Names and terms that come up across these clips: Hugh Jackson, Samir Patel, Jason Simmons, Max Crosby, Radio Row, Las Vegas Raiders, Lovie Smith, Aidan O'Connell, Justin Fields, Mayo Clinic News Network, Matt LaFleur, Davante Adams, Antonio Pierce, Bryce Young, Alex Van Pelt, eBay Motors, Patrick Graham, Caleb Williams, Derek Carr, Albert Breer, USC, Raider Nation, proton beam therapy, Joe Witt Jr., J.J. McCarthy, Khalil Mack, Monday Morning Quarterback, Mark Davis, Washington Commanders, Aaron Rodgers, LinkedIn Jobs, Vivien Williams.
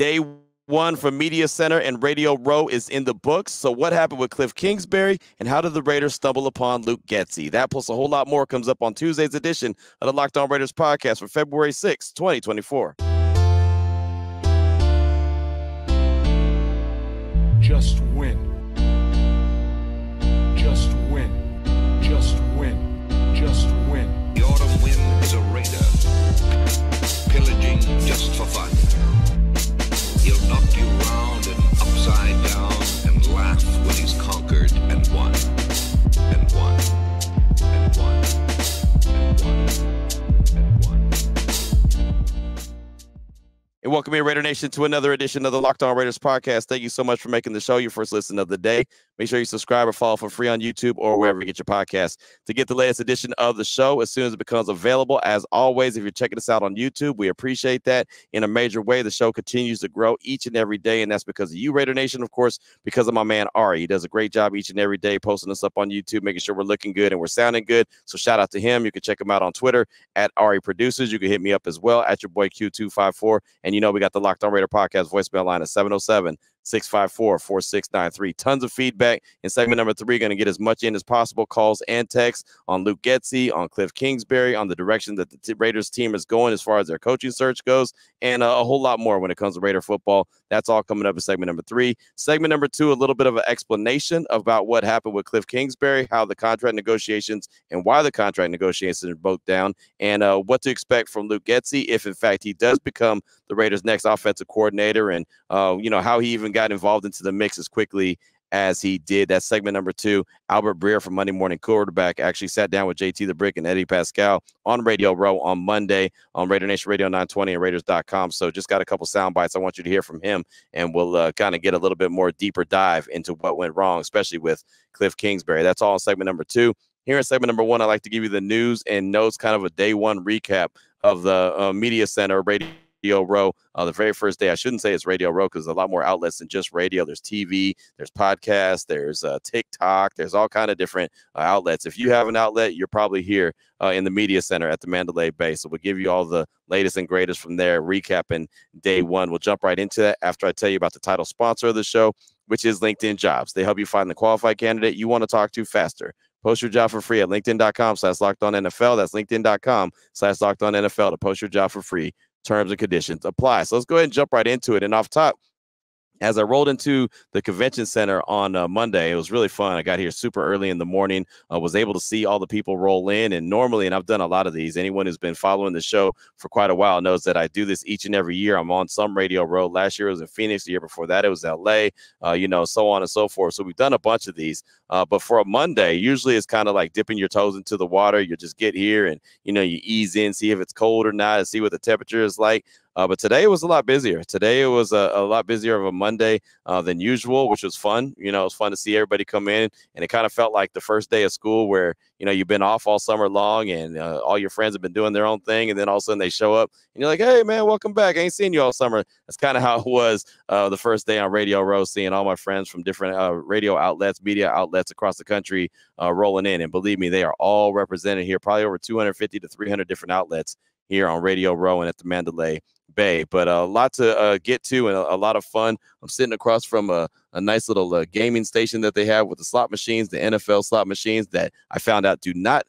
Day one for Media Center and Radio Row is in the books. So what happened with Kliff Kingsbury, and how did the Raiders stumble upon Luke Getsy? That plus a whole lot more comes up on Tuesday's edition of the Locked On Raiders podcast for February 6, 2024. Just win. Just win. Just win. Just win. The autumn wind is a raider, pillaging just for fun. He'll knock you round and upside down and laugh when he's conquered and won. And won. And won. And won. And won. And welcome here, Raider Nation, to another edition of the Locked On Raiders podcast. Thank you so much for making the show your first listen of the day. Make sure you subscribe or follow for free on YouTube or wherever you get your podcast to get the latest edition of the show as soon as it becomes available. As always, if you're checking us out on YouTube, we appreciate that in a major way. The show continues to grow each and every day, and that's because of you, Raider Nation, of course, because of my man, Ari. He does a great job each and every day posting us up on YouTube, making sure we're looking good and we're sounding good. So shout out to him. You can check him out on Twitter at Ari Producers. You can hit me up as well at your boy Q254. And you know, we got the Locked On Raider podcast voicemail line at 707-654-4693. Tons of feedback. In segment number 3, going to get as much in as possible, calls and texts on Luke Getsy, on Kliff Kingsbury, on the direction that the Raiders team is going as far as their coaching search goes, and a whole lot more when it comes to Raider football. That's all coming up in segment number 3. Segment number 2, a little bit of an explanation about what happened with Kliff Kingsbury, how the contract negotiations and why the contract negotiations broke down, and what to expect from Luke Getsy if, in fact, he does become the Raiders' next offensive coordinator, and you know, how he even got involved into the mix as quickly as he did. That's segment number 2. Albert Breer from Monday Morning Quarterback actually sat down with JT The Brick and Eddie Pascal on Radio Row on Monday on Raider Nation Radio 920 and Raiders.com. So just got a couple sound bites. I want you to hear from him, and we'll kind of get a little bit more deeper dive into what went wrong, especially with Kliff Kingsbury. That's all in segment number 2. Here in segment number 1, I'd like to give you the news and notes, kind of a day one recap of the Media Center Radio Row, the very first day. I shouldn't say it's Radio Row because there's a lot more outlets than just radio. There's TV, there's podcasts, there's TikTok, there's all kind of different outlets. If you have an outlet, you're probably here in the Media Center at the Mandalay Bay. So we'll give you all the latest and greatest from there, recapping day one. We'll jump right into that after I tell you about the title sponsor of the show, which is LinkedIn Jobs. They help you find the qualified candidate you want to talk to faster. Post your job for free at LinkedIn.com/LockedOnNFL. That's LinkedIn.com/LockedOnNFL to post your job for free. Terms and conditions apply. So let's go ahead and jump right into it. And off top, as I rolled into the convention center on Monday, it was really fun. I got here super early in the morning. I was able to see all the people roll in. And normally, and I've done a lot of these, anyone who's been following the show for quite a while knows that I do this each and every year. I'm on some Radio Row. Last year it was in Phoenix. The year before that, it was LA, you know, so on and so forth. So we've done a bunch of these. But for a Monday, usually it's kind of like dipping your toes into the water. You just get here and, you know, you ease in, see if it's cold or not, and see what the temperature is like. But today it was a lot busier. Today it was a lot busier of a Monday than usual, which was fun. You know, it was fun to see everybody come in, and it kind of felt like the first day of school where, you know, you've been off all summer long, and all your friends have been doing their own thing, and then all of a sudden they show up, and you're like, hey, man, welcome back. I ain't seen you all summer. That's kind of how it was the first day on Radio Row, seeing all my friends from different radio outlets, media outlets across the country rolling in. And believe me, they are all represented here, probably over 250 to 300 different outlets here on Radio Row and at the Mandalay Bay. But a lot to get to, and a lot of fun. I'm sitting across from a nice little gaming station that they have with the slot machines, the NFL slot machines that I found out do not,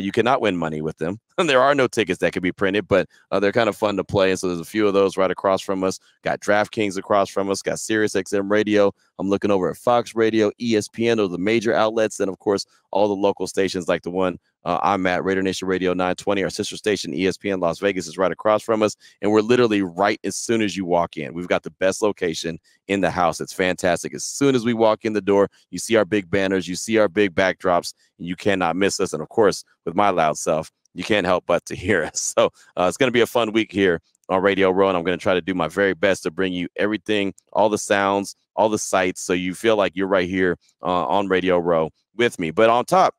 you cannot win money with them. And there are no tickets that can be printed, but they're kind of fun to play. And so there's a few of those right across from us. Got DraftKings across from us. Got SiriusXM Radio. I'm looking over at Fox Radio, ESPN, those are the major outlets. And, of course, all the local stations like the one I'm at, Raider Nation Radio 920. Our sister station, ESPN Las Vegas, is right across from us. And we're literally right as soon as you walk in. We've got the best location in the house. It's fantastic. As soon as we walk in the door, you see our big banners, you see our big backdrops, and you cannot miss us. And, of course, with my loud self, you can't help but to hear us. So it's going to be a fun week here on Radio Row, and I'm going to try to do my very best to bring you everything, all the sounds, all the sights, so you feel like you're right here on Radio Row with me. But on top,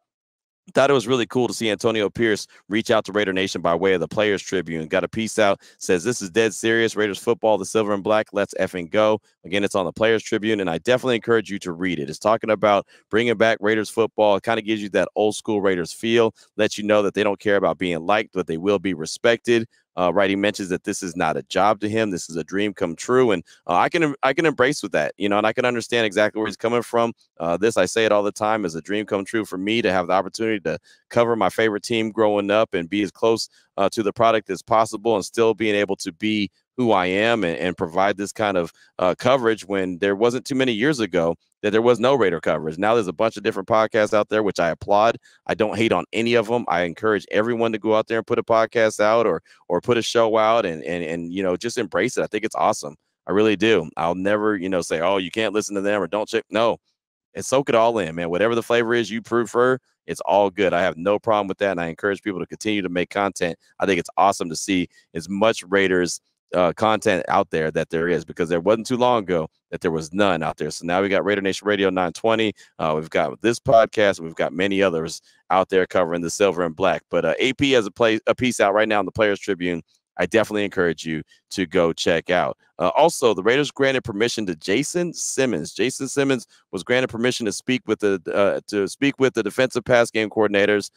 thought it was really cool to see Antonio Pierce reach out to Raider Nation by way of the Players Tribune. Got a piece out, says, this is dead serious. Raiders football, the silver and black, let's effing go. Again, it's on the Players Tribune, and I definitely encourage you to read it. It's talking about bringing back Raiders football. It kind of gives you that old school Raiders feel, lets you know that they don't care about being liked, but they will be respected. right? He mentions that this is not a job to him. This is a dream come true. And I can embrace with that, you know, and I can understand exactly where he's coming from. This, I say it all the time, is a dream come true for me to have the opportunity to cover my favorite team growing up and be as close to the product as possible and still being able to be who I am and provide this kind of coverage when there wasn't too many years ago that there was no Raider coverage. Now there's a bunch of different podcasts out there, which I applaud. I don't hate on any of them. I encourage everyone to go out there and put a podcast out or put a show out and you know, just embrace it. I think it's awesome. I really do. I'll never, you know, say, oh, you can't listen to them or don't check. No, and soak it all in, man. Whatever the flavor is you prefer, it's all good. I have no problem with that. And I encourage people to continue to make content. I think it's awesome to see as much Raiders content out there that there is, because there wasn't too long ago that there was none out there. So now we got Raider Nation Radio 920. We've got this podcast. We've got many others out there covering the silver and black. But AP has a piece out right now in the Players Tribune. I definitely encourage you to go check out. Also, the Raiders granted permission to Jason Simmons. Jason Simmons was granted permission to speak with the defensive pass game coordinators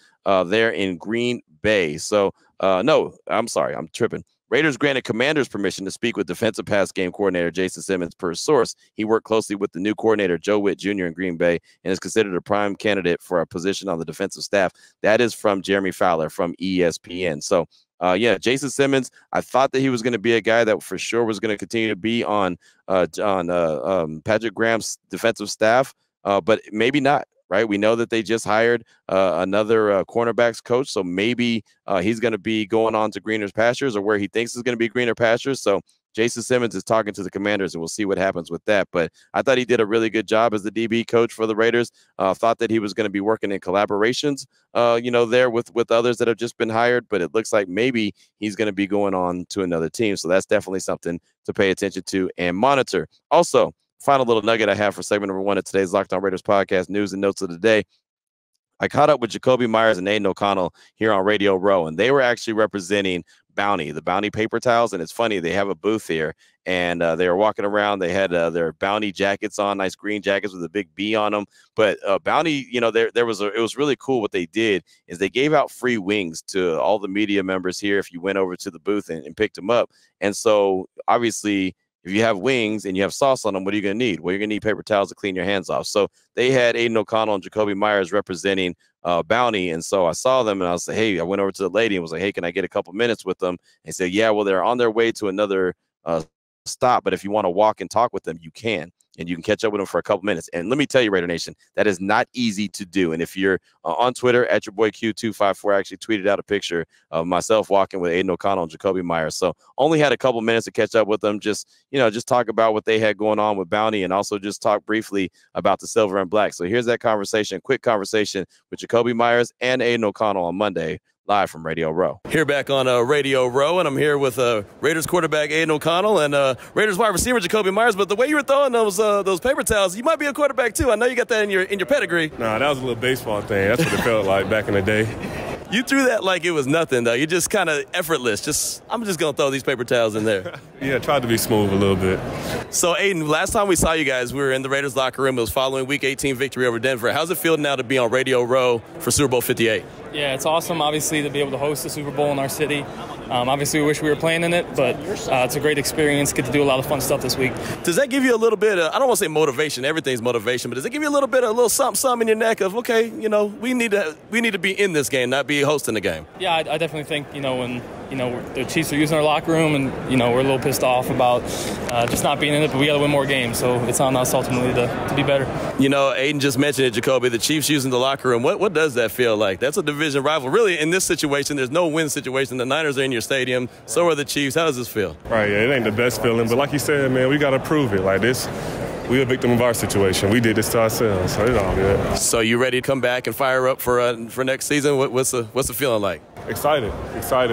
there in Green Bay. So no, I'm sorry, I'm tripping. Raiders granted Commanders permission to speak with defensive pass game coordinator Jason Simmons per source. He worked closely with the new coordinator, Joe Witt Jr. in Green Bay, and is considered a prime candidate for a position on the defensive staff. That is from Jeremy Fowler from ESPN. So, yeah, Jason Simmons, I thought that he was going to be a guy that for sure was going to continue to be on Patrick Graham's defensive staff, but maybe not. Right. We know that they just hired another cornerbacks coach. So maybe he's going to be going on to greener pastures, or where he thinks is going to be greener pastures. So Jason Simmons is talking to the Commanders, and we'll see what happens with that. But I thought he did a really good job as the DB coach for the Raiders. Thought that he was going to be working in collaborations, you know, there with others that have just been hired. But it looks like maybe he's going to be going on to another team. So that's definitely something to pay attention to and monitor. Also, final little nugget I have for segment number one of today's Locked On Raiders podcast news and notes of the day. I caught up with Jakobi Meyers and Aidan O'Connell here on Radio Row, and they were actually representing Bounty, the Bounty paper towels. And it's funny, they have a booth here, and they were walking around. They had their Bounty jackets on, nice green jackets with a big B on them. But Bounty, you know, it was really cool. What they did is they gave out free wings to all the media members here if you went over to the booth and picked them up. And so obviously, if you have wings and you have sauce on them, what are you going to need? Well, you're going to need paper towels to clean your hands off. So they had Aidan O'Connell and Jakobi Meyers representing Bounty. And so I saw them and I was like, hey, I went over to the lady and was like, hey, can I get a couple minutes with them? They said, yeah, well, they're on their way to another stop. But if you want to walk and talk with them, you can. And you can catch up with them for a couple minutes. And let me tell you, Raider Nation, that is not easy to do. And if you're on Twitter, at your boy Q254, I actually tweeted out a picture of myself walking with Aidan O'Connell and Jakobi Meyers. So only had a couple minutes to catch up with them. Just talk about what they had going on with Bounty, and also just talk briefly about the silver and black. So here's that conversation, quick conversation with Jakobi Meyers and Aidan O'Connell on Monday, live from Radio Row. Here back on Radio Row, and I'm here with Raiders quarterback Aidan O'Connell and Raiders wide receiver Jakobi Meyers. But the way you were throwing those paper towels, you might be a quarterback too. I know you got that in your pedigree. Nah, that was a little baseball thing. That's what it felt like back in the day. You threw that like it was nothing, though. You just kind of effortless. I'm just gonna throw these paper towels in there. Yeah, tried to be smooth a little bit. So, Aidan, last time we saw you guys, we were in the Raiders locker room. It was following Week 18 victory over Denver. How's it feel now to be on Radio Row for Super Bowl 58? Yeah, it's awesome. Obviously, to be able to host the Super Bowl in our city. Obviously, we wish we were playing in it, but it's a great experience. Get to do a lot of fun stuff this week. Does that give you a little bit of, I don't want to say motivation, everything's motivation, but does it give you a little bit of a little something in your neck of, okay, you know, we need to be in this game, not be hosting the game? Yeah, I definitely think, you know, when, you know, the Chiefs are using our locker room and, you know, we're a little pissed off about just not being in it, but we got to win more games, so it's on us ultimately to be better. You know, Aidan just mentioned it, Jakobi, the Chiefs using the locker room. What does that feel like? That's a division rival. Really, in this situation, there's no win situation. The Niners are in your stadium, so are the Chiefs. How does this feel? Right, yeah, it ain't the best feeling, but like you said, man, we got to prove it. Like this, we're a victim of our situation. We did this to ourselves, so it's all good. So you ready to come back and fire up for next season? What's the feeling like? Excited,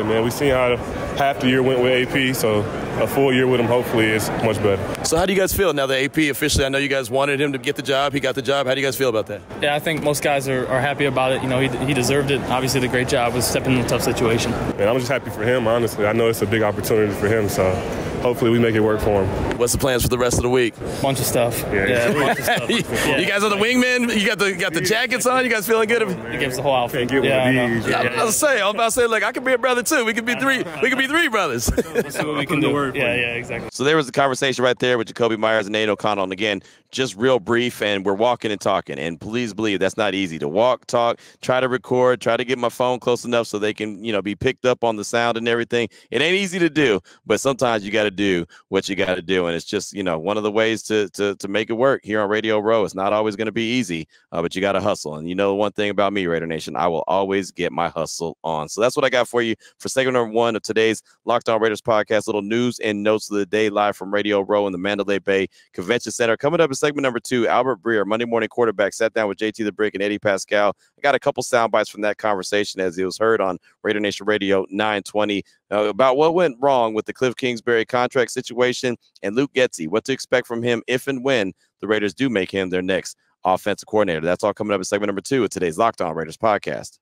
man. We seen how half the year went with AP, so a full year with him hopefully is much better. So how do you guys feel now that AP officially, I know you guys wanted him to get the job, he got the job. How do you guys feel about that? Yeah, I think most guys are happy about it. You know, he deserved it. Obviously, the great job was stepping in a tough situation. And I'm just happy for him, honestly. I know it's a big opportunity for him, so hopefully we make it work for him. What's the plans for the rest of the week? Bunch of stuff. Yeah, bunch of stuff. Yeah. You guys are the wingmen. You got the jackets on. You guys feeling good? It gives the whole outfit. I was about to say, like, I could be a brother too. We could be three. We could be three brothers. Let's see what we can do. Yeah, exactly. So there was the conversation right there with Jakobi Meyers and Aidan O'Connell. And again, just real brief, and we're walking and talking. And please believe that's not easy to walk, talk, try to record, try to get my phone close enough so they can, you know, be picked up on the sound and everything. It ain't easy to do, but sometimes you got to do what you got to do. And it's just, you know, one of the ways to make it work here on Radio Row. It's not always going to be easy, but you got to hustle. And you know one thing about me, Raider Nation, I will always get my hustle on. So that's what I got for you for segment number one of today's Locked On Raiders podcast, little news and notes of the day live from Radio Row in the Mandalay Bay Convention Center. Coming up in segment number two, Albert Breer, Monday Morning Quarterback, sat down with JT The Brick and Eddie Pascal. I got a couple sound bites from that conversation as it was heard on Raider Nation Radio 920 about what went wrong with the Kliff Kingsbury contract situation and Luke Getsy, what to expect from him if and when the Raiders do make him their next offensive coordinator. That's all coming up in segment number two of today's Locked On Raiders podcast.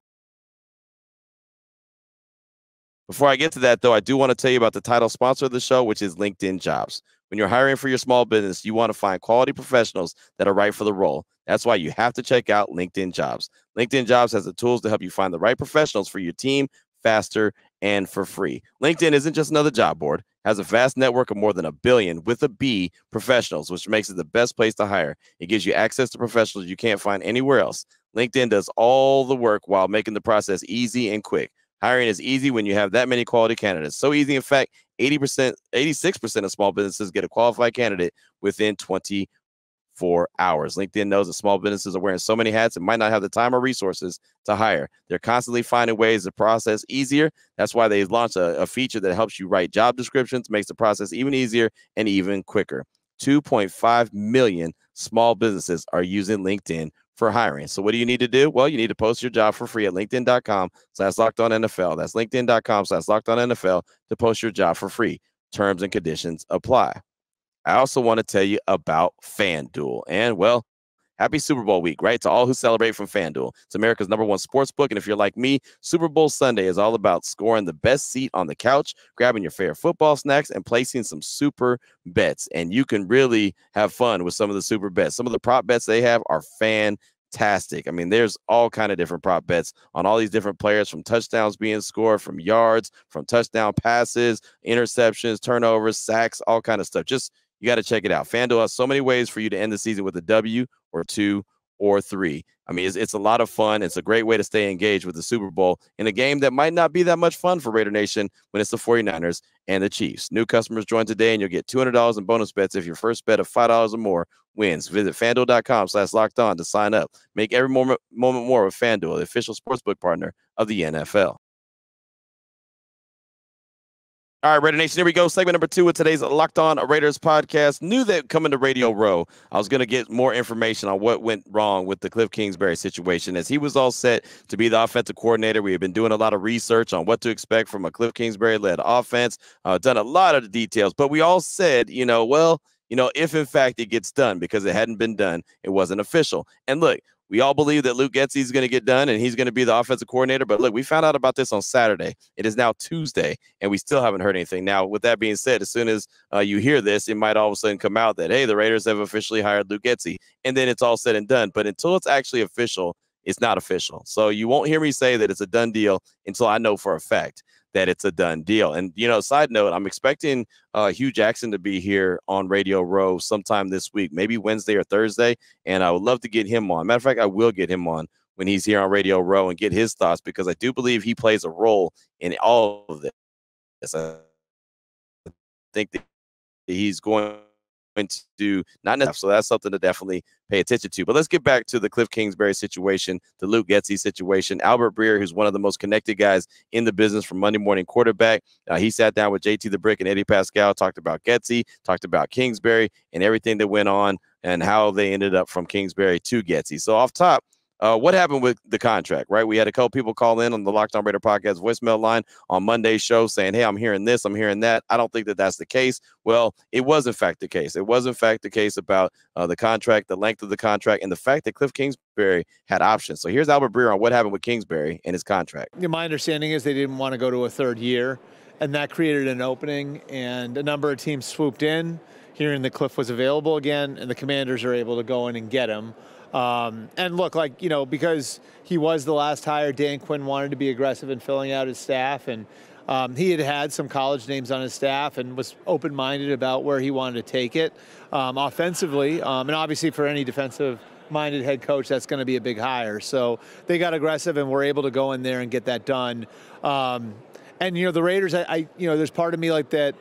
Before I get to that, though, I do want to tell you about the title sponsor of the show, which is LinkedIn Jobs. When you're hiring for your small business, you want to find quality professionals that are right for the role. That's why you have to check out LinkedIn Jobs. LinkedIn Jobs has the tools to help you find the right professionals for your team faster and for free. LinkedIn isn't just another job board. It has a vast network of more than 1 billion with a B professionals, which makes it the best place to hire. It gives you access to professionals you can't find anywhere else. LinkedIn does all the work while making the process easy and quick. Hiring is easy when you have that many quality candidates. So easy, in fact, 86% of small businesses get a qualified candidate within 24 hours. LinkedIn knows that small businesses are wearing so many hats and might not have the time or resources to hire. They're constantly finding ways to process easier. That's why they launched a feature that helps you write job descriptions, makes the process even easier and even quicker. 2.5 million small businesses are using LinkedIn for hiring. So what do you need to do? Well, you need to post your job for free at LinkedIn.com/LockedOnNFL. That's LinkedIn.com/LockedOnNFL to post your job for free. Terms and conditions apply. I also want to tell you about FanDuel. And, well, happy Super Bowl week, right? To all who celebrate from FanDuel. It's America's #1 sports book. And if you're like me, Super Bowl Sunday is all about scoring the best seat on the couch, grabbing your favorite football snacks, and placing some super bets. And you can really have fun with some of the super bets. Some of the prop bets they have are fantastic. I mean, there's all kind of different prop bets on all these different players, from touchdowns being scored, from yards, from touchdown passes, interceptions, turnovers, sacks, all kind of stuff. Just, you got to check it out. FanDuel has so many ways for you to end the season with a W or two or three. I mean, it's a lot of fun. It's a great way to stay engaged with the Super Bowl in a game that might not be that much fun for Raider Nation when it's the 49ers and the Chiefs. New customers join today, and you'll get $200 in bonus bets if your first bet of $5 or more wins. Visit FanDuel.com/LockedOn to sign up. Make every moment more with FanDuel, the official sportsbook partner of the NFL. All right, Raider Nation, here we go. Segment number two of today's Locked On Raiders podcast. Knew that coming to Radio Row, I was going to get more information on what went wrong with the Kliff Kingsbury situation, as he was all set to be the offensive coordinator. We have been doing a lot of research on what to expect from a Kliff Kingsbury-led offense, done a lot of the details. But we all said, you know, well, you know, if in fact it gets done, because it hadn't been done, it wasn't official. And look, we all believe that Luke Getsy is going to get done and he's going to be the offensive coordinator. But look, we found out about this on Saturday. It is now Tuesday, and we still haven't heard anything. Now, with that being said, as soon as you hear this, it might all of a sudden come out that, hey, the Raiders have officially hired Luke Getsy, and then it's all said and done. But until it's actually official, it's not official. So you won't hear me say that it's a done deal until I know for a fact that it's a done deal. And, you know, side note, I'm expecting Hugh Jackson to be here on Radio Row sometime this week, maybe Wednesday or Thursday. And I would love to get him on. Matter of fact, I will get him on when he's here on Radio Row and get his thoughts, because I do believe he plays a role in all of this. I think that he's going to do not enough. So that's something to definitely pay attention to. But let's get back to the Kliff Kingsbury situation, the Luke Getsy situation. Albert Breer, who's one of the most connected guys in the business from Monday Morning Quarterback, he sat down with JT The Brick and Eddie Pascal, talked about Getsy, talked about Kingsbury, and everything that went on and how they ended up from Kingsbury to Getsy. So off top, what happened with the contract, right? We had a couple people call in on the Locked On Raider podcast voicemail line on Monday's show saying, hey, I'm hearing this, I'm hearing that. I don't think that that's the case. Well, it was, in fact, the case. It was, in fact, the case about the contract, the length of the contract, and the fact that Kliff Kingsbury had options. So here's Albert Breer on what happened with Kingsbury and his contract. My understanding is they didn't want to go to a third year. And that created an opening, and a number of teams swooped in, hearing that Kliff was available again, and the Commanders are able to go in and get him. And look, like, you know, because he was the last hire, Dan Quinn wanted to be aggressive in filling out his staff, and he had had some college names on his staff and was open-minded about where he wanted to take it offensively. And obviously for any defensive-minded head coach, that's going to be a big hire. So they got aggressive and were able to go in there and get that done. And, you know, the Raiders, I there's part of me like that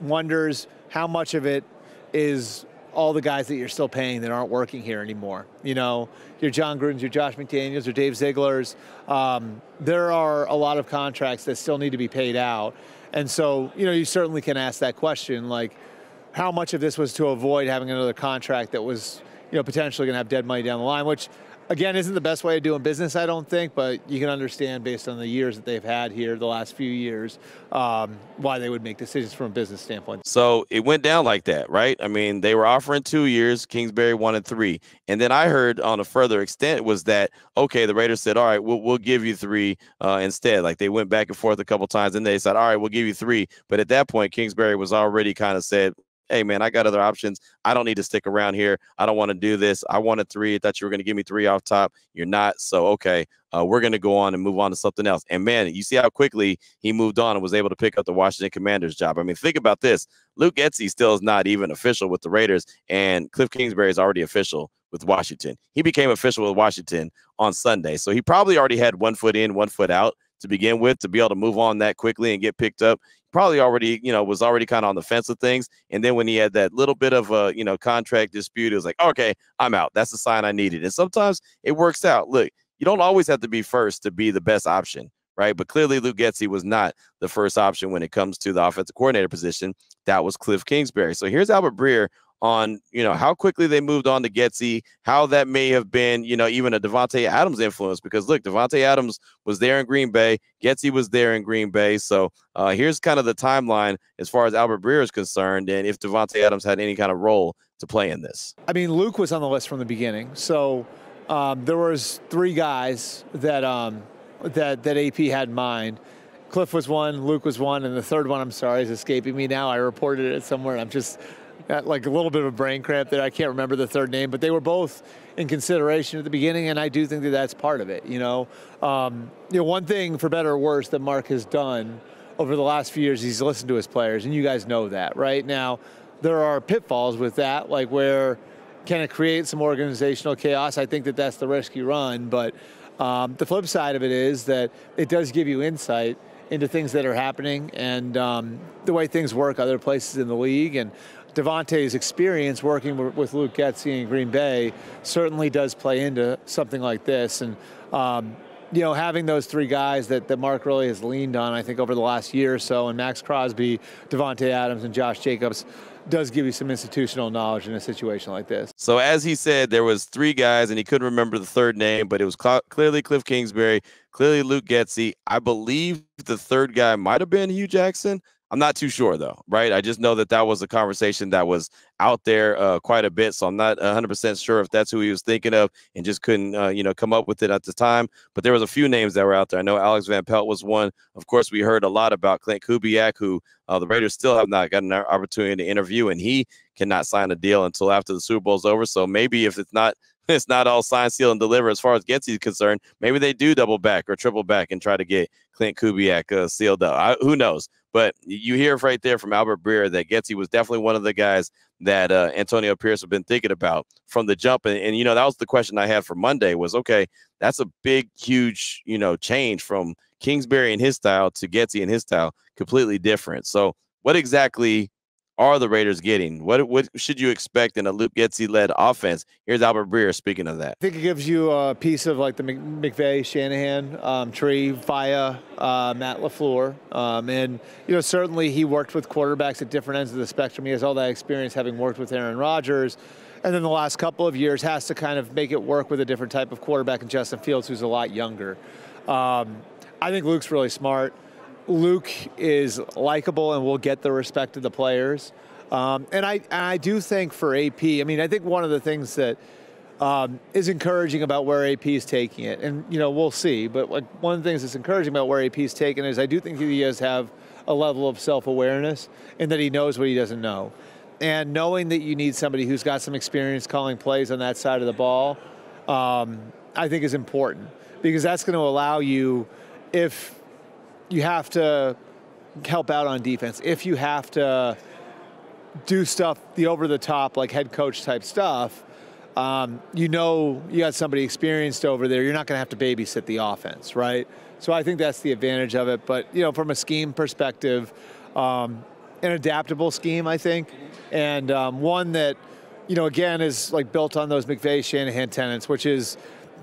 wonders how much of it is all the guys that you're still paying that aren't working here anymore. You know, your John Gruden's, your Josh McDaniels, your Dave Ziegler's. There are a lot of contracts that still need to be paid out. And so, you know, you certainly can ask that question, like, how much of this was to avoid having another contract that was, you know, potentially going to have dead money down the line, which, again, isn't the best way of doing business, I don't think, but you can understand based on the years that they've had here, the last few years, why they would make decisions from a business standpoint. So it went down like that, right? I mean, they were offering 2 years, Kingsbury wanted 3. And then I heard on a further extent was that, okay, the Raiders said, all right, we'll give you 3 instead. Like, they went back and forth a couple times, and they said, all right, we'll give you 3. But at that point, Kingsbury was already kind of said, hey, man, I got other options. I don't need to stick around here. I don't want to do this. I wanted 3. I thought you were going to give me 3 off top. You're not. So, okay, we're going to go on and move on to something else. And, man, you see how quickly he moved on and was able to pick up the Washington Commanders job. I mean, think about this. Luke Getsy still is not even official with the Raiders, and Kliff Kingsbury is already official with Washington. He became official with Washington on Sunday. So he probably already had one foot in, one foot out to begin with, to be able to move on that quickly and get picked up. Probably already, you know, was already kind of on the fence with things. And then when he had that little bit of a, you know, contract dispute, it was like, okay, I'm out. That's the sign I needed. And sometimes it works out. Look, you don't always have to be first to be the best option, right? But clearly Luke Getsy was not the first option when it comes to the offensive coordinator position. That was Kliff Kingsbury. So here's Albert Breer on, you know, how quickly they moved on to Getsy, how that may have been, you know, even a Davante Adams influence, because look, Davante Adams was there in Green Bay. Getsy was there in Green Bay. So here's kind of the timeline as far as Albert Breer is concerned, and if Davante Adams had any kind of role to play in this. I mean, Luke was on the list from the beginning. So there was 3 guys that, that AP had in mind. Kliff was one, Luke was one, and the third one, I'm sorry, is escaping me now. I reported it somewhere, and I'm just got like a little bit of a brain cramp that I can't remember the third name, but they were both in consideration at the beginning, and I do think that that's part of it, you know. One thing, for better or worse, that Mark has done over the last few years, he's listened to his players, and you guys know that, right? Now, there are pitfalls with that, like where can it create some organizational chaos? I think that that's the risk you run, but the flip side of it is that it does give you insight into things that are happening and the way things work other places in the league, and Davante's experience working with Luke Getsy in Green Bay certainly does play into something like this. And, you know, having those 3 guys that Mark really has leaned on, I think, over the last year or so, and Max Crosby, Davante Adams, and Josh Jacobs, does give you some institutional knowledge in a situation like this. So as he said, there was 3 guys, and he couldn't remember the third name, but it was clearly Kliff Kingsbury, clearly Luke Getsy. I believe the third guy might have been Hugh Jackson. I'm not too sure, though, right? I just know that that was a conversation that was out there quite a bit, so I'm not 100% sure if that's who he was thinking of and just couldn't, come up with it at the time. But there was a few names that were out there. I know Alex Van Pelt was one. Of course, we heard a lot about Clint Kubiak, who the Raiders still have not gotten an opportunity to interview, and he cannot sign a deal until after the Super Bowl is over. So maybe if it's not all sign, seal, and deliver as far as Getsy's concerned, maybe they do double back or triple back and try to get Clint Kubiak sealed up. Who knows? But you hear right there from Albert Breer that Getsy was definitely one of the guys that Antonio Pierce had been thinking about from the jump. And, you know, that was the question I had for Monday was, okay, that's a big, huge, change from Kingsbury and his style to Getsy and his style, completely different. So what exactly are the Raiders getting? What should you expect in a Luke Getsy-led offense? Here's Albert Breer speaking of that. I think it gives you a piece of like the McVay, Shanahan tree via Matt LaFleur. And, certainly he worked with quarterbacks at different ends of the spectrum. He has all that experience having worked with Aaron Rodgers. And then the last couple of years has to kind of make it work with a different type of quarterback in Justin Fields, who's a lot younger. I think Luke's really smart. Luke is likable and will get the respect of the players. And I do think for AP, I think one of the things that is encouraging about where AP is taking it, and, we'll see, but like one of the things that's encouraging about where AP is taking it is I do think he does have a level of self-awareness and that he knows what he doesn't know. And knowing that you need somebody who's got some experience calling plays on that side of the ball, I think is important, because that's going to allow you, if you have to help out on defense, if you have to do stuff, the over-the-top, like head coach type stuff, you know you got somebody experienced over there. You're not going to have to babysit the offense, right? So I think that's the advantage of it. But, you know, from a scheme perspective, an adaptable scheme, I think, and one that, you know, again, is like built on those McVay Shanahan tenets, which is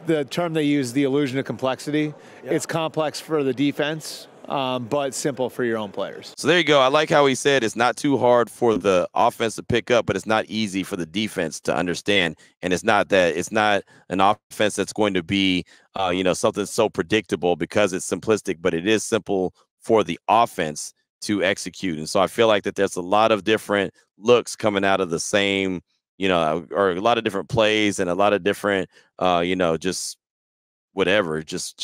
the term they use, the illusion of complexity. Yeah. It's complex for the defense, but simple for your own players. So there you go. I like how he said it's not too hard for the offense to pick up, but it's not easy for the defense to understand. And it's not that it's not an offense that's going to be, you know, something so predictable because it's simplistic, but it is simple for the offense to execute. And so I feel like that there's a lot of different looks coming out of the same, you know, or a lot of different plays and a lot of different, you know, just whatever, just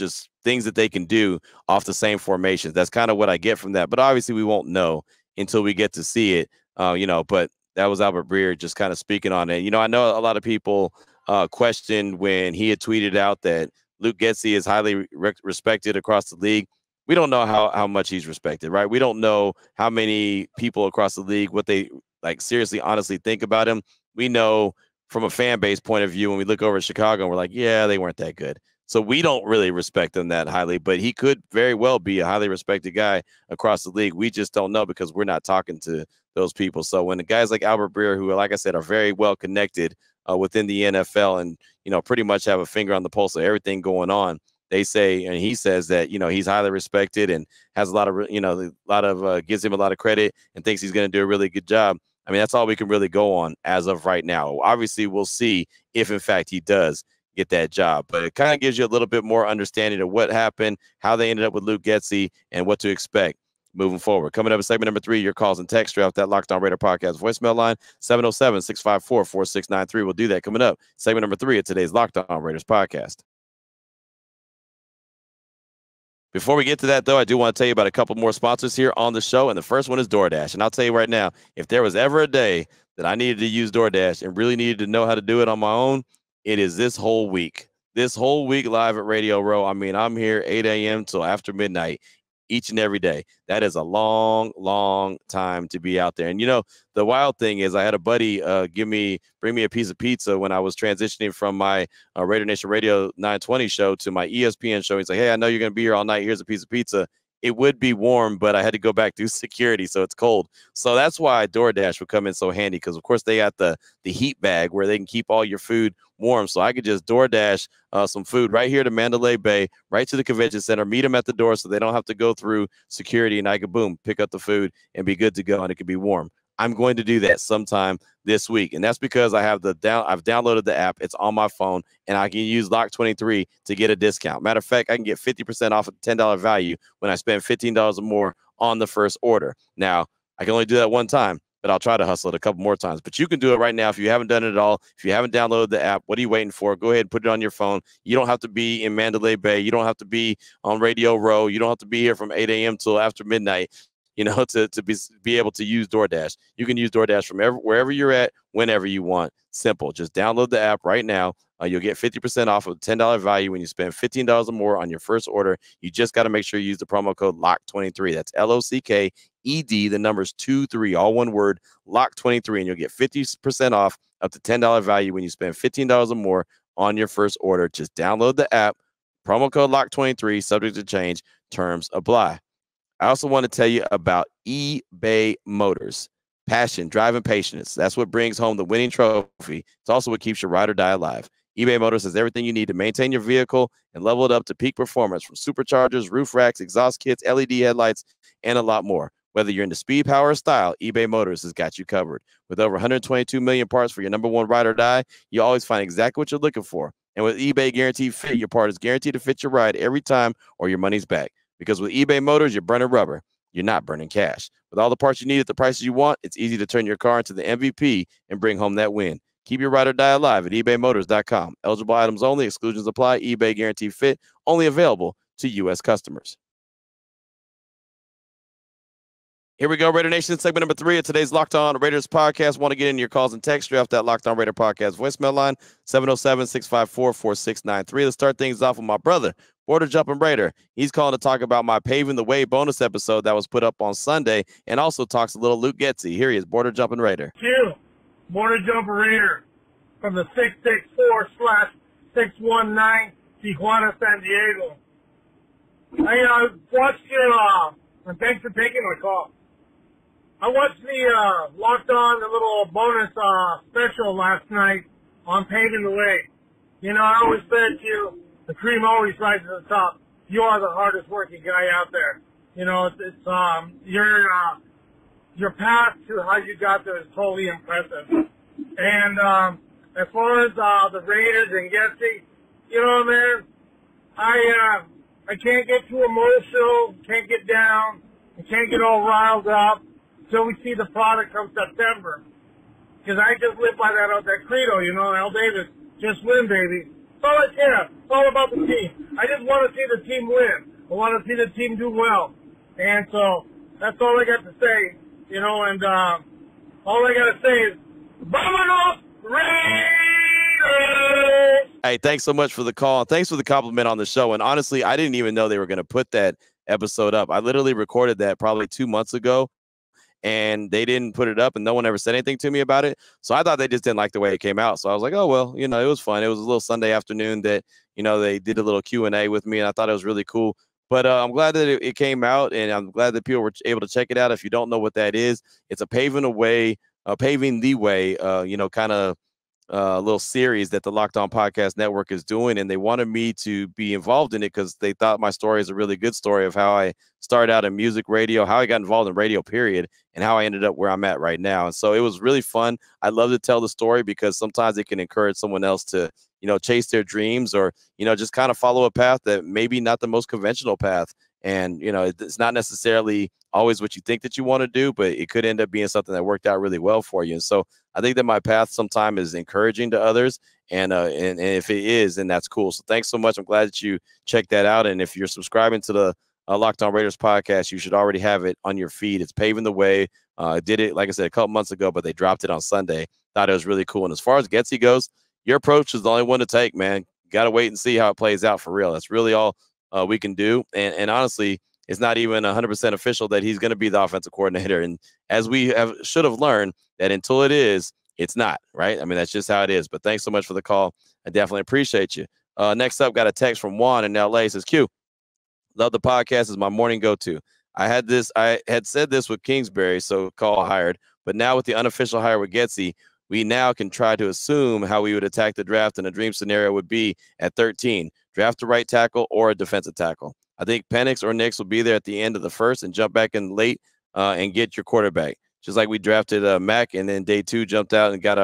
things that they can do off the same formations. That's kind of what I get from that. But obviously we won't know until we get to see it, you know, but that was Albert Breer just kind of speaking on it. You know, I know a lot of people questioned when he had tweeted out that Luke Getsy is highly respected across the league. We don't know how much he's respected, right? We don't know how many people across the league, what they like seriously, honestly think about him. We know from a fan base point of view, when we look over at Chicago and we're like, yeah, they weren't that good. So we don't really respect him that highly, but he could very well be a highly respected guy across the league. We just don't know because we're not talking to those people. So when the guys like Albert Breer, who, like I said, are very well connected within the NFL and, you know, pretty much have a finger on the pulse of everything going on, they say, and he says that, you know, he's highly respected and has a lot of, you know, gives him a lot of credit and thinks he's going to do a really good job. I mean, that's all we can really go on as of right now. Obviously, we'll see if, in fact, he does get that job. But it kind of gives you a little bit more understanding of what happened, how they ended up with Luke Getsy, and what to expect moving forward. Coming up in segment number 3, your calls and text draft that Locked On Raider podcast voicemail line, 707-654-4693. We'll do that coming up. Segment number 3 of today's Locked On Raiders podcast. Before we get to that, though, I do want to tell you about a couple more sponsors here on the show, and the first one is DoorDash. And I'll tell you right now, if there was ever a day that I needed to use DoorDash and really needed to know how to do it on my own, it is this whole week. This whole week live at Radio Row. I mean, I'm here 8 a.m. till after midnight each and every day. That is a long, long time to be out there. And, you know, the wild thing is I had a buddy bring me a piece of pizza when I was transitioning from my Raider Nation Radio 920 show to my ESPN show. He's like, hey, I know you're going to be here all night. Here's a piece of pizza. It would be warm, but I had to go back through security, so it's cold. So that's why DoorDash would come in so handy because, of course, they got the heat bag where they can keep all your food warm. So I could just DoorDash some food right here to Mandalay Bay, right to the convention center, meet them at the door so they don't have to go through security, and I could, boom, pick up the food and be good to go, and it could be warm. I'm going to do that sometime this week. And that's because I have I've downloaded the app. It's on my phone and I can use Lock 23 to get a discount. Matter of fact, I can get 50% off a $10 value when I spend $15 or more on the first order. Now, I can only do that one time, but I'll try to hustle it a couple more times. But you can do it right now if you haven't done it at all. If you haven't downloaded the app, what are you waiting for? Go ahead and put it on your phone. You don't have to be in Mandalay Bay. You don't have to be on Radio Row. You don't have to be here from 8 a.m. till after midnight, you know, to be able to use DoorDash. You can use DoorDash from wherever you're at, whenever you want. Simple. Just download the app right now. You'll get 50% off of $10 value when you spend $15 or more on your first order. You just got to make sure you use the promo code LOCK23. That's LOCKED, the numbers 23, all one word, LOCK23, and you'll get 50% off up to $10 value when you spend $15 or more on your first order. Just download the app, promo code LOCK23, subject to change, terms apply. I also want to tell you about eBay Motors. Passion, drive, and patience. That's what brings home the winning trophy. It's also what keeps your ride or die alive. eBay Motors has everything you need to maintain your vehicle and level it up to peak performance, from superchargers, roof racks, exhaust kits, LED headlights, and a lot more. Whether you're into speed, power, or style, eBay Motors has got you covered. With over 122 million parts for your number one ride or die, you always find exactly what you're looking for. And with eBay Guaranteed Fit, your part is guaranteed to fit your ride every time or your money's back. Because with eBay Motors, you're burning rubber. You're not burning cash. With all the parts you need at the prices you want, it's easy to turn your car into the MVP and bring home that win. Keep your ride or die alive at ebaymotors.com. Eligible items only. Exclusions apply. eBay Guarantee Fit. Only available to U.S. customers. Here we go, Raider Nation, segment number 3 of today's Locked On Raiders podcast. Want to get in your calls and text draft that Locked On Raider podcast voicemail line, 707-654-4693. Let's start things off with my brother, Border Jumping Raider. He's calling to talk about my Paving the Way bonus episode that was put up on Sunday, and also talks a little Luke Getsy. Here he is, Border Jumping Raider. Border Jumping Raider from the 664/619 Tijuana, San Diego. I watched your, and thanks for taking my call. I watched the Locked On, the little bonus special last night on Paving the Way. You know, I always said to you, the cream always rises to the top. You are the hardest working guy out there. You know, your path to how you got there is totally impressive. And as far as the Raiders and Getsy, you know, man, I can't get too emotional, can't get down, I can't get all riled up until we see the product come September. Because I just live by that credo, you know, Al Davis, just win, baby. It's all I care. It's all about the team. I just want to see the team win. I want to see the team do well. And so that's all I got to say, you know, and all I got to say is, Vámonos, Raiders! Hey, thanks so much for the call. Thanks for the compliment on the show. And honestly, I didn't even know they were going to put that episode up. I literally recorded that probably 2 months ago, and they didn't put it up, and no one ever said anything to me about it. So I thought they just didn't like the way it came out. So I was like, oh, well, you know, it was fun. It was a little Sunday afternoon that, you know, they did a little Q&A with me, and I thought it was really cool. But I'm glad that it came out, and I'm glad that people were able to check it out. If you don't know what that is, it's a Paving the Way, you know, kind of little series that the Locked On Podcast Network is doing, and they wanted me to be involved in it because they thought my story is a really good story of how I started out in music radio, how I got involved in radio, period, and how I ended up where I'm at right now. And so it was really fun. I love to tell the story because sometimes it can encourage someone else to, you know, chase their dreams or, you know, just kind of follow a path that maybe not the most conventional path. And, you know, it's not necessarily always what you think that you want to do, but it could end up being something that worked out really well for you. And so I think that my path sometimes is encouraging to others. And if it is, then that's cool. So thanks so much. I'm glad that you checked that out. And if you're subscribing to the Locked On Raiders podcast, you should already have it on your feed. It's Paving the Way. Did it, like I said, a couple months ago, but they dropped it on Sunday. Thought it was really cool. And as far as Getsy goes, your approach is the only one to take, man. Got to wait and see how it plays out for real. That's really all we can do. And honestly, it's not even 100% official that he's going to be the offensive coordinator. And as we should have learned that until it is, it's not, right? I mean, that's just how it is. But thanks so much for the call. I definitely appreciate you. Next up, got a text from Juan in LA. It says, Q, love the podcast. It's my morning go-to. I had said this with Kingsbury, so call hired. But now with the unofficial hire with Getsy, we now can try to assume how we would attack the draft, and a dream scenario would be at 13, draft a right tackle or a defensive tackle. I think Penix or Nix will be there at the end of the first and jump back in late and get your quarterback. Just like we drafted Mack, and then day 2 jumped out and got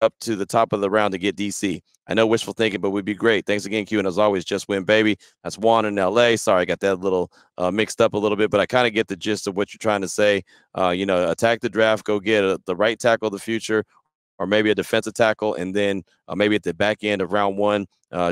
up to the top of the round to get DC. I know wishful thinking, but we'd be great. Thanks again, Q. And as always, just win, baby. That's Juan in LA. Sorry, I got that little mixed up a little bit, but I kind of get the gist of what you're trying to say. You know, attack the draft, go get the right tackle of the future, or maybe a defensive tackle, and then maybe at the back end of round 1,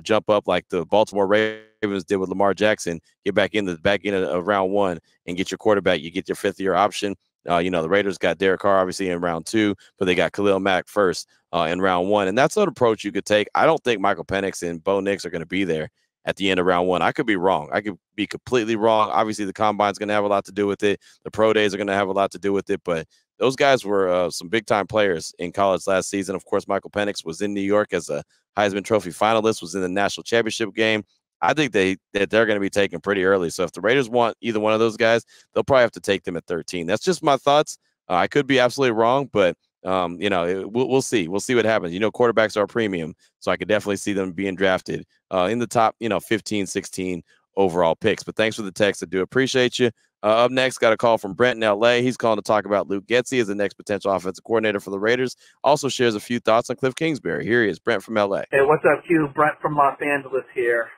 jump up like the Baltimore Ravens did with Lamar Jackson, get back in the back end of round 1 and get your quarterback. You get your 5th-year option. You know, the Raiders got Derek Carr, obviously, in round 2, but they got Khalil Mack first in round 1. And that's an approach you could take. I don't think Michael Penix and Bo Nix are going to be there at the end of round 1. I could be wrong. I could be completely wrong. Obviously, the combine's going to have a lot to do with it. The pro days are going to have a lot to do with it. But those guys were some big-time players in college last season. Of course, Michael Penix was in New York as a Heisman Trophy finalist, was in the national championship game. I think they're going to be taken pretty early. So if the Raiders want either one of those guys, they'll probably have to take them at 13. That's just my thoughts. I could be absolutely wrong, but, you know, we'll see. We'll see what happens. You know, quarterbacks are a premium, so I could definitely see them being drafted in the top, you know, 15, 16 overall picks. But thanks for the text. I do appreciate you. Up next, got a call from Brent in L.A. He's calling to talk about Luke Getsy as the next potential offensive coordinator for the Raiders. Also shares a few thoughts on Kliff Kingsbury. Here he is, Brent from L.A. Hey, what's up, Q? Brent from Los Angeles here.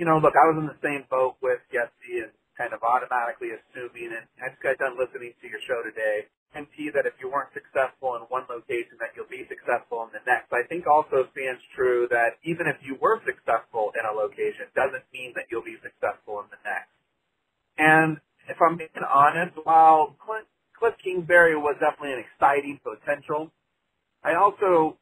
You know, look, I was in the same boat with Getsy and kind of automatically assuming, and I just got done listening to your show today, and see that if you weren't successful in one location, that you'll be successful in the next. I think also stands true that even if you were successful in a location, doesn't mean that you'll be successful in the next. And if I'm opponents, while Kliff Kingsbury was definitely an exciting potential, I also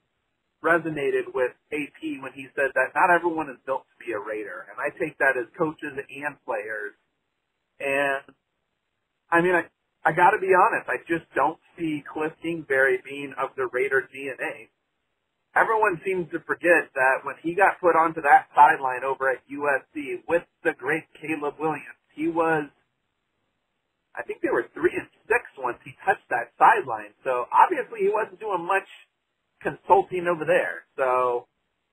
resonated with AP when he said that not everyone is built to be a Raider, and I take that as coaches and players. And, I mean, I got to be honest, I just don't see Kliff Kingsbury being of the Raider DNA. Everyone seems to forget that when he got put onto that sideline over at USC with the great Caleb Williams, he was, I think they were 3-6 once he touched that sideline. So obviously he wasn't doing much consulting over there. So,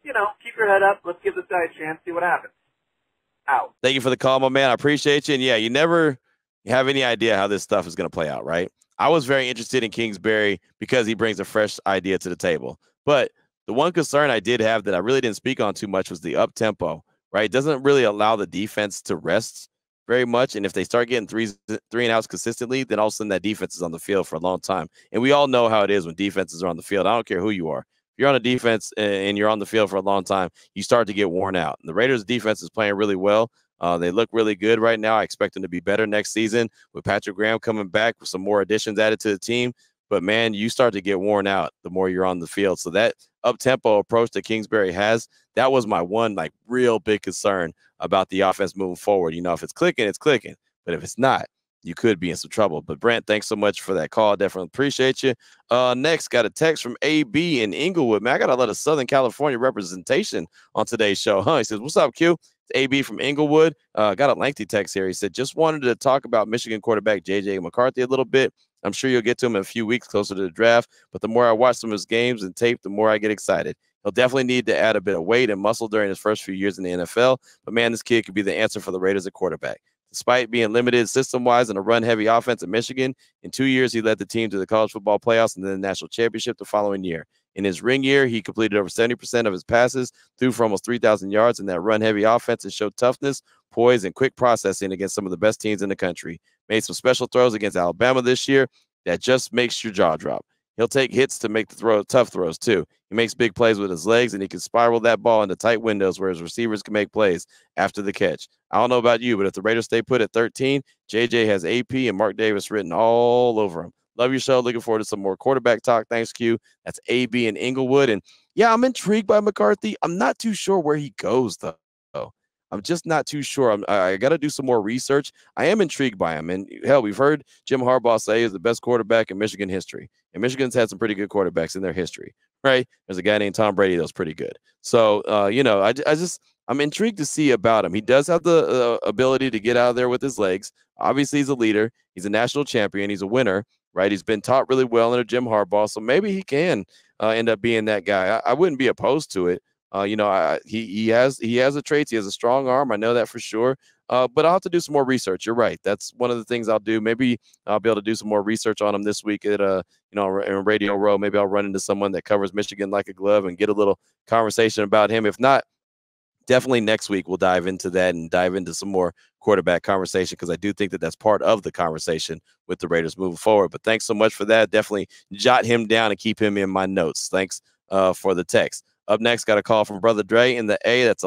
you know, keep your head up. Let's give this guy a chance, see what happens. Out. Thank you for the call, my man. I appreciate you. And yeah, you never have any idea how this stuff is going to play out, right? I was very interested in Kingsbury because he brings a fresh idea to the table. But the one concern I did have that I really didn't speak on too much was the up-tempo, right? It doesn't really allow the defense to rest very much. And if they start getting three and outs consistently, then all of a sudden that defense is on the field for a long time. And we all know how it is when defenses are on the field. I don't care who you are. If you're on a defense and you're on the field for a long time, you start to get worn out. And the Raiders' defense is playing really well. They look really good right now. I expect them to be better next season with Patrick Graham coming back with some more additions added to the team. But, man, you start to get worn out the more you're on the field. So that up-tempo approach that Kingsbury has, that was my one, like, real big concern about the offense moving forward. You know, if it's clicking, it's clicking. But if it's not, you could be in some trouble. But, Brent, thanks so much for that call. Definitely appreciate you. Next, got a text from A.B. in Inglewood. Man, I got a lot of Southern California representation on today's show, huh? He says, what's up, Q? It's A.B. from Inglewood. Got a lengthy text here. He said, just wanted to talk about Michigan quarterback J.J. McCarthy a little bit. I'm sure you'll get to him in a few weeks closer to the draft, but the more I watch some of his games and tape, the more I get excited. He'll definitely need to add a bit of weight and muscle during his first few years in the NFL, but man, this kid could be the answer for the Raiders at quarterback. Despite being limited system-wise in a run-heavy offense at Michigan, in 2 years he led the team to the college football playoffs and then the national championship the following year. In his ring year, he completed over 70% of his passes, threw for almost 3,000 yards in that run-heavy offense and showed toughness, poise, and quick processing against some of the best teams in the country. Made some special throws against Alabama this year that just makes your jaw drop. He'll take hits to make the tough throws, too. He makes big plays with his legs, and he can spiral that ball into tight windows where his receivers can make plays after the catch. I don't know about you, but if the Raiders stay put at 13, J.J. has AP and Mark Davis written all over him. Love your show. Looking forward to some more quarterback talk. Thanks, Q. That's A.B. in Inglewood. And, yeah, I'm intrigued by McCarthy. I'm not too sure where he goes, though. I'm just not too sure. I got to do some more research. I am intrigued by him. And, hell, we've heard Jim Harbaugh say he's the best quarterback in Michigan history. And Michigan's had some pretty good quarterbacks in their history, right? There's a guy named Tom Brady that was pretty good. So, you know, I'm intrigued to see about him. He does have the ability to get out of there with his legs. Obviously, he's a leader. He's a national champion. He's a winner, right? He's been taught really well under Jim Harbaugh. So maybe he can end up being that guy. I wouldn't be opposed to it. You know, he has the traits. He has a strong arm. I know that for sure. But I'll have to do some more research. You're right. That's one of the things I'll do. Maybe I'll be able to do some more research on him this week at you know, in Radio Row. Maybe I'll run into someone that covers Michigan like a glove and get a little conversation about him. If not, definitely next week we'll dive into that and dive into some more quarterback conversation because I do think that that's part of the conversation with the Raiders moving forward. But thanks so much for that. Definitely jot him down and keep him in my notes. Thanks for the text. Up next, got a call from Brother Dre in the A. That's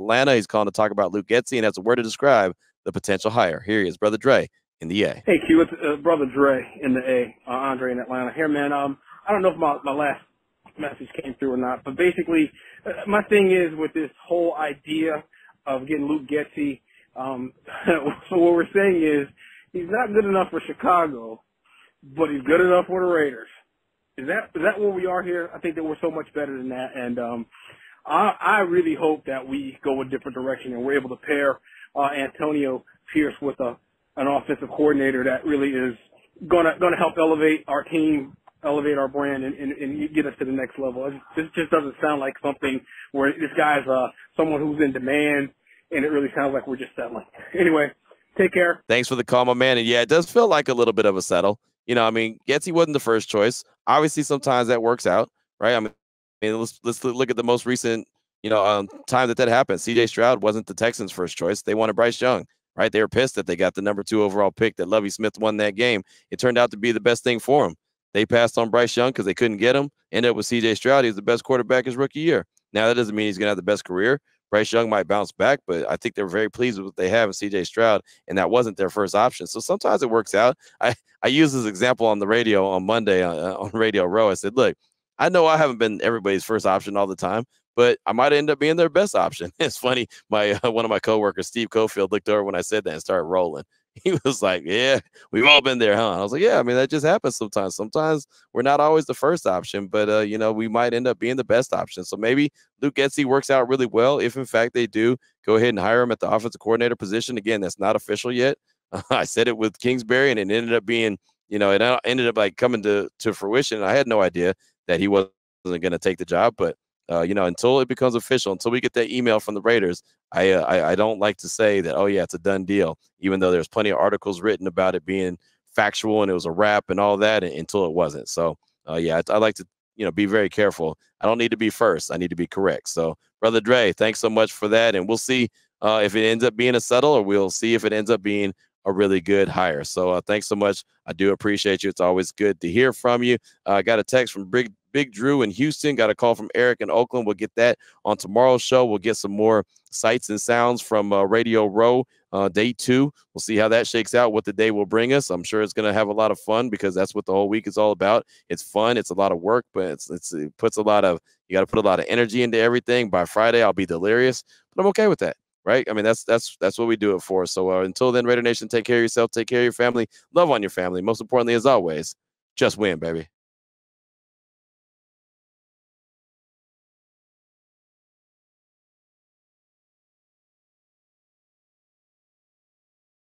Atlanta. He's calling to talk about Luke Getsy, and that's a word to describe the potential hire. Here he is, Brother Dre in the A. Hey, Q, it's Brother Dre in the A, Andre in Atlanta. Here, man, I don't know if my last message came through or not, but basically my thing is with this whole idea of getting Luke Getsy, so what we're saying is he's not good enough for Chicago, but he's good enough for the Raiders. Is that where we are here? I think that we're so much better than that, and I really hope that we go a different direction and we're able to pair Antonio Pierce with an offensive coordinator that really is gonna help elevate our team, elevate our brand, and get us to the next level. This just doesn't sound like something where this guy's someone who's in demand, and it really sounds like we're just settling. Anyway, take care. Thanks for the call, my man. And yeah, it does feel like a little bit of a settle. You know, I mean, Getsy wasn't the first choice. Obviously, sometimes that works out, right? I mean, let's look at the most recent, you know, time that happened. C.J. Stroud wasn't the Texans' first choice. They wanted Bryce Young, right? They were pissed that they got the number 2 overall pick, that Lovie Smith won that game. It turned out to be the best thing for him. They passed on Bryce Young because they couldn't get him. Ended up with C.J. Stroud. He was the best quarterback his rookie year. Now, that doesn't mean he's going to have the best career, Bryce Young might bounce back, but I think they're very pleased with what they have in C.J. Stroud, and that wasn't their first option. So sometimes it works out. I used this example on the radio on Monday on Radio Row. I said, look, I know I haven't been everybody's first option all the time, but I might end up being their best option. It's funny. My one of my coworkers, Steve Cofield, looked over when I said that and started rolling. He was like, yeah, we've all been there, huh? I was like, yeah, I mean, that just happens sometimes. Sometimes we're not always the first option, but, you know, we might end up being the best option. So maybe Luke Getsy works out really well. If, in fact, they do, go ahead and hire him at the offensive coordinator position. Again, that's not official yet. I said it with Kingsbury, and it ended up being, you know, it ended up like coming to fruition. I had no idea that he wasn't going to take the job, but, you know, until it becomes official, until we get that email from the Raiders, I don't like to say that, oh, yeah, it's a done deal, even though there's plenty of articles written about it being factual and it was a wrap and all that until it wasn't. So, yeah, I like to, you know, be very careful. I don't need to be first. I need to be correct. So, Brother Dre, thanks so much for that. And we'll see if it ends up being a settle, or we'll see if it ends up being a really good hire. So thanks so much. I do appreciate you. It's always good to hear from you. I got a text from Big Drew in Houston. Got a call from Eric in Oakland. We'll get that on tomorrow's show. We'll get some more sights and sounds from Radio Row day 2. We'll see how that shakes out, what the day will bring us. I'm sure it's going to have a lot of fun, because that's what the whole week is all about. It's fun. It's a lot of work, but it puts a lot of, you got to put a lot of energy into everything. By Friday, I'll be delirious, but I'm okay with that. Right? I mean, that's what we do it for. So until then, Raider Nation, take care of yourself. Take care of your family. Love on your family. Most importantly, as always, just win, baby.